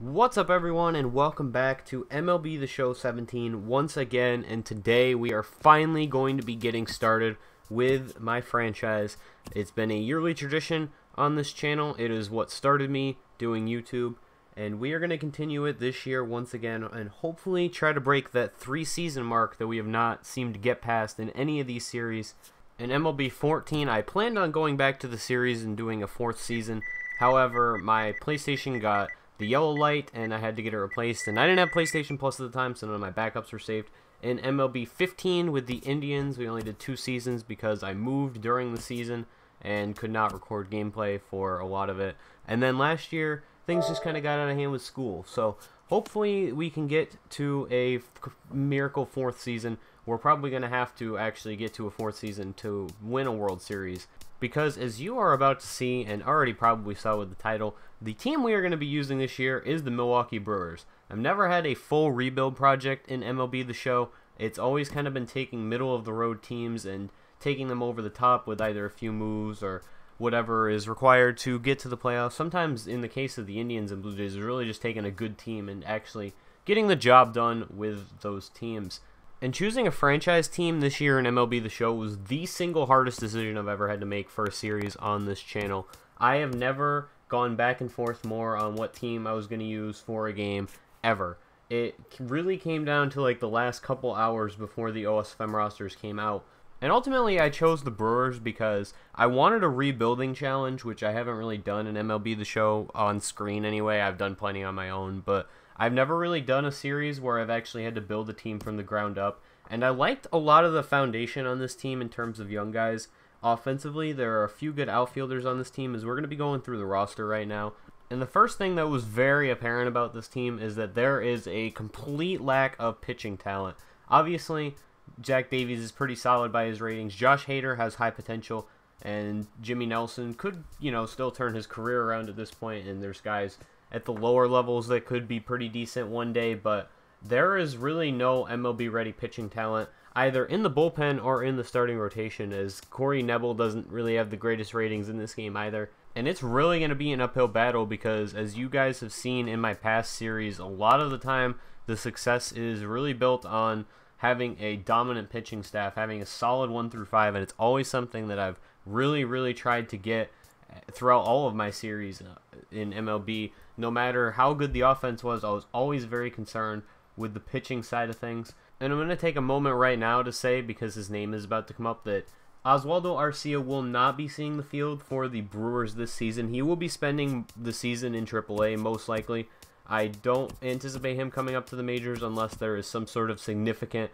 What's up everyone, and welcome back to MLB The Show 17 once again, and today we are finally going to be getting started with my franchise. It's been a yearly tradition on this channel. It is what started me doing YouTube, and we are going to continue it this year once again and hopefully try to break that 3-season mark that we have not seemed to get past in any of these series. In MLB 14, I planned on going back to the series and doing a 4th season. However, my PlayStation got the yellow light and I had to get it replaced, and I didn't have PlayStation Plus at the time, so none of my backups were saved. In MLB 15 with the Indians, we only did 2 seasons because I moved during the season and could not record gameplay for a lot of it. And then last year things just kind of got out of hand with school, so hopefully we can get to a miracle 4th season. We're probably going to have to actually get to a 4th season to win a World Series, because as you are about to see and already probably saw with the title, the team we are going to be using this year is the Milwaukee Brewers. I've never had a full rebuild project in MLB The Show. It's always kind of been taking middle of the road teams and taking them over the top with either a few moves or whatever is required to get to the playoffs. Sometimes in the case of the Indians and Blue Jays, it's really just taking a good team and actually getting the job done with those teams. And choosing a franchise team this year in MLB The Show was the single hardest decision I've ever had to make for a series on this channel. I have never gone back and forth more on what team I was going to use for a game, ever. It really came down to like the last couple hours before the OSFM rosters came out. And ultimately I chose the Brewers because I wanted a rebuilding challenge, which I haven't really done in MLB The Show on screen anyway. I've done plenty on my own, but I've never really done a series where I've actually had to build a team from the ground up, and I liked a lot of the foundation on this team in terms of young guys. Offensively, there are a few good outfielders on this team, as we're going to be going through the roster right now. And the first thing that was very apparent about this team is that there is a complete lack of pitching talent. Obviously, Jack Davies is pretty solid by his ratings. Josh Hader has high potential, and Jimmy Nelson could, still turn his career around at this point, and there's guys at the lower levels that could be pretty decent one day, but there is really no MLB-ready pitching talent either in the bullpen or in the starting rotation, as Corey Nebel doesn't really have the greatest ratings in this game either. And it's really going to be an uphill battle because, as you guys have seen in my past series, a lot of the time the success is really built on having a dominant pitching staff, having a solid 1 through 5, and it's always something that I've really tried to get throughout all of my series in MLB. No matter how good the offense was, I was always very concerned with the pitching side of things. And I'm going to take a moment right now to say, because his name is about to come up, that Oswaldo Arcia will not be seeing the field for the Brewers this season. He will be spending the season in AAA, most likely. I don't anticipate him coming up to the majors unless there is some sort of significant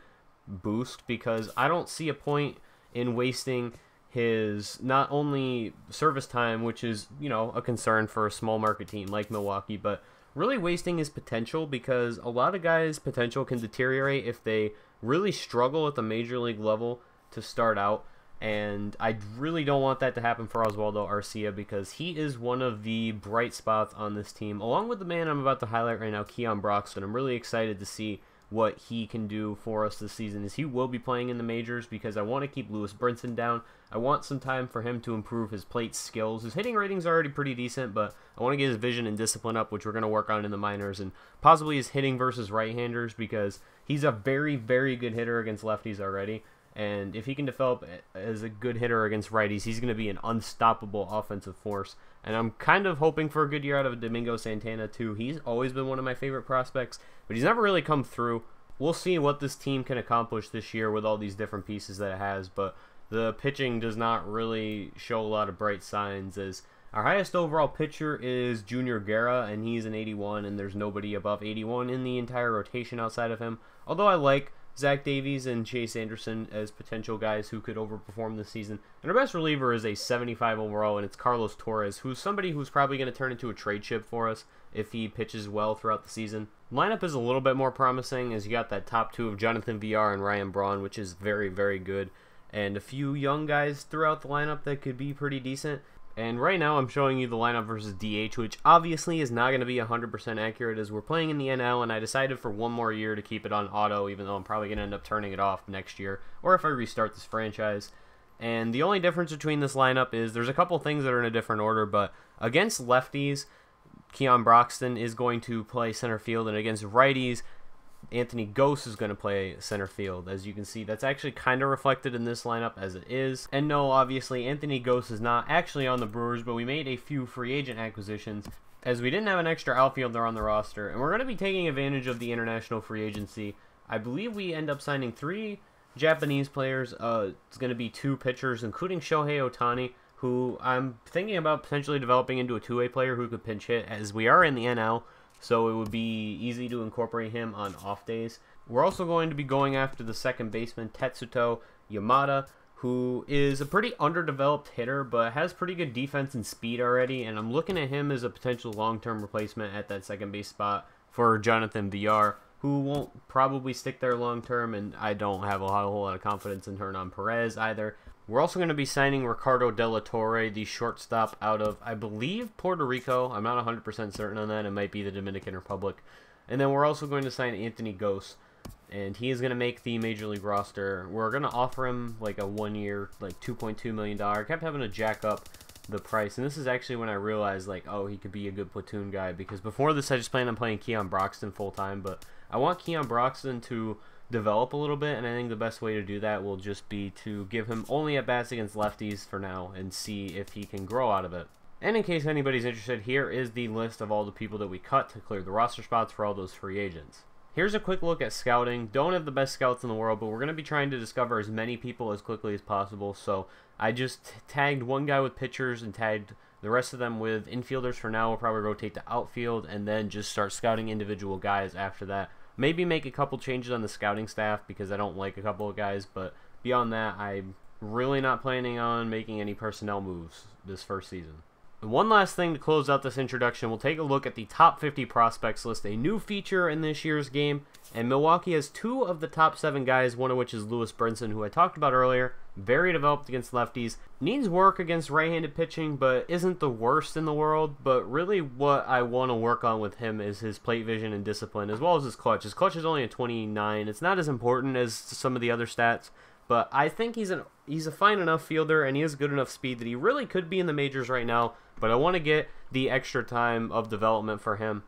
boost, because I don't see a point in wasting his not only service time, which is, a concern for a small market team like Milwaukee, but really wasting his potential, because a lot of guys' potential can deteriorate if they really struggle at the major league level to start out. And I really don't want that to happen for Oswaldo Arcia, because he is one of the bright spots on this team, along with the man I'm about to highlight right now, Keon Broxton. I'm really excited to see what he can do for us this season, is he will be playing in the majors, because I want to keep Lewis Brinson down. I want some time for him to improve his plate skills. His hitting ratings are already pretty decent, but I want to get his vision and discipline up, which we're going to work on in the minors, and possibly his hitting versus right-handers, because he's a very good hitter against lefties already, and if he can develop as a good hitter against righties, he's going to be an unstoppable offensive force. And I'm kind of hoping for a good year out of Domingo Santana too. He's always been one of my favorite prospects, but he's never really come through. We'll see what this team can accomplish this year with all these different pieces that it has, but the pitching does not really show a lot of bright signs, as our highest overall pitcher is Junior Guerra, and he's an 81, and there's nobody above 81 in the entire rotation outside of him. Although I like Zach Davies and Chase Anderson as potential guys who could overperform this season. And our best reliever is a 75 overall, and it's Carlos Torres, who's somebody who's probably going to turn into a trade chip for us if he pitches well throughout the season. Lineup is a little bit more promising, as you got that top 2 of Jonathan Villar and Ryan Braun, which is very good, and a few young guys throughout the lineup that could be pretty decent. And right now I'm showing you the lineup versus DH, which obviously is not going to be 100% accurate, as we're playing in the NL, and I decided for one more year to keep it on auto, even though I'm probably going to end up turning it off next year, or if I restart this franchise. And the only difference between this lineup is there's a couple things that are in a different order, but against lefties, Keon Broxton is going to play center field, and against righties, Anthony Gose is going to play center field. As you can see, that's actually kind of reflected in this lineup as it is. And no, obviously, Anthony Gose is not actually on the Brewers, but we made a few free agent acquisitions, as we didn't have an extra outfielder on the roster, and we're going to be taking advantage of the international free agency. I believe we end up signing 3 Japanese players. It's going to be 2 pitchers, including Shohei Otani, who I'm thinking about potentially developing into a two-way player who could pinch hit, as we are in the NL, so it would be easy to incorporate him on off days. We're also going to be going after the second baseman, Tetsuto Yamada, who is a pretty underdeveloped hitter, but has pretty good defense and speed already, and I'm looking at him as a potential long-term replacement at that second base spot for Jonathan Villar, who won't probably stick there long-term, and I don't have a whole lot of confidence in Hernan Perez either. We're also going to be signing Ricardo Delatorre, the shortstop out of, I believe, Puerto Rico. I'm not 100% certain on that. It might be the Dominican Republic. And then we're also going to sign Anthony Gose, and he is going to make the Major League roster. We're going to offer him like a one-year, like $2.2 million. I kept having to jack up the price, and this is actually when I realized, like, oh, he could be a good platoon guy, because before this I just planned on playing Keon Broxton full-time, but I want Keon Broxton to develop a little bit, and I think the best way to do that will just be to give him only at-bats against lefties for now and see if he can grow out of it. And in case anybody's interested, here is the list of all the people that we cut to clear the roster spots for all those free agents. Here's a quick look at scouting. Don't have the best scouts in the world, but we're going to be trying to discover as many people as quickly as possible, so I just tagged one guy with pitchers and tagged the rest of them with infielders for now. We'll probably rotate to outfield and then just start scouting individual guys after that. Maybe make a couple changes on the scouting staff because I don't like a couple of guys, but beyond that, I'm really not planning on making any personnel moves this first season. And one last thing to close out this introduction, we'll take a look at the top 50 prospects list, a new feature in this year's game, and Milwaukee has 2 of the top 7 guys, one of which is Lewis Brinson, who I talked about earlier, very developed against lefties, needs work against right-handed pitching, but isn't the worst in the world. But really what I want to work on with him is his plate vision and discipline, as well as his clutch. His clutch is only a 29. It's not as important as some of the other stats, but I think he's a fine enough fielder, and he has good enough speed that he really could be in the majors right now, but I want to get the extra time of development for him.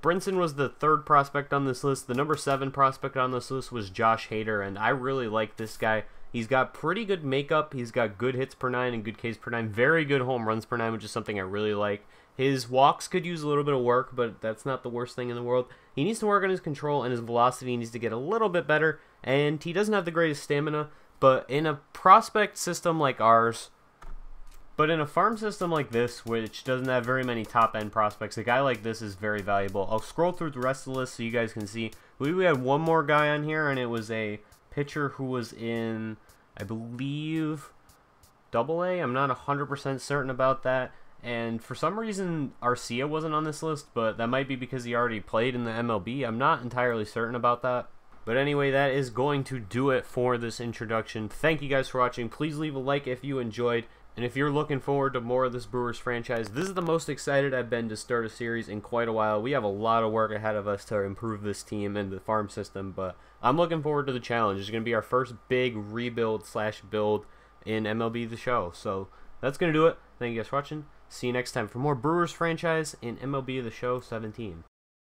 Brinson was the 3rd prospect on this list. The number 7 prospect on this list was Josh Hader, and I really like this guy. He's got pretty good makeup. He's got good hits per 9 and good Ks per 9. Very good home runs per 9, which is something I really like. His walks could use a little bit of work, but that's not the worst thing in the world. He needs to work on his control, and his velocity needs to get a little bit better. And he doesn't have the greatest stamina, but in a prospect system like ours, but in a farm system like this, which doesn't have very many top-end prospects, a guy like this is very valuable. I'll scroll through the rest of the list so you guys can see. We had one more guy on here, and it was a pitcher who was in, I believe, Double-A. I'm not 100% certain about that. And for some reason, Arcia wasn't on this list, but that might be because he already played in the MLB. I'm not entirely certain about that. But anyway, that is going to do it for this introduction. Thank you guys for watching. Please leave a like if you enjoyed. And if you're looking forward to more of this Brewers franchise, this is the most excited I've been to start a series in quite a while. We have a lot of work ahead of us to improve this team and the farm system, but I'm looking forward to the challenge. It's going to be our first big rebuild / build in MLB The Show. So that's going to do it. Thank you guys for watching. See you next time for more Brewers franchise in MLB The Show 17.